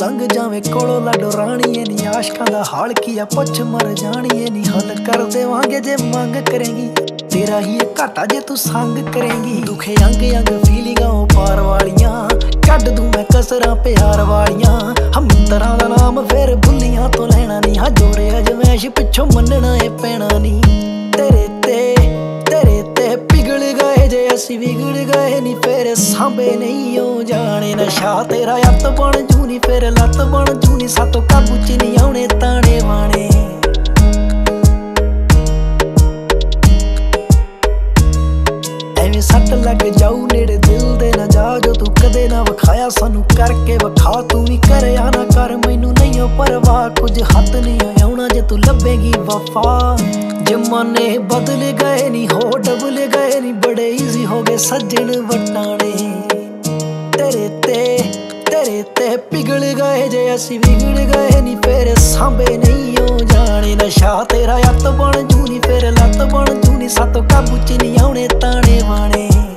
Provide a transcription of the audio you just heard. संग जावे कोलो लाडो राणिए नी आशका दा हाल किया पछ मर जानिए नी। हल कर देवांगे जे मांग करेंगी, तेरा ही घाटा जे तू संग करेंगी। दुखे अंग अंग फीलिंगां पार वालियां कड दूं मैं कसरां प्यार वालियां। हमदरां दा नाम फिर भुलियां तो लेना नी, हा जोरे अजमैश पिछों मनना ए पैना नी। तेरे ते पिघल गए जे असीं बिगड़ गए नी, फिर सांभे नहीं हो जाने। नशा तेरा अत बन जूनी फिर लत बन जूनी, सातों काबू च नहीं आने ताने वाने। सट लग जाऊ नेड़े दिल दे ना जा, जो तू कदे ना वखाया सानू करके वखा। तू भी कर या ना कर मैनू नहीं परवाह, कुछ हथ नहीं आना जे तू लभेगी वफा। जमाने बदल गए नी हो डबल गए नी, बड़े इजी हो गए सजन वटाने। तेरे ते पिघल गए जे असीं बिगड़ गए नी, फिर सांभे नहीं हो जाने। नशा तेरा अत बन जूनी फिर लत बन जूनी, सातों काबू च नहीं आने ताने वाने।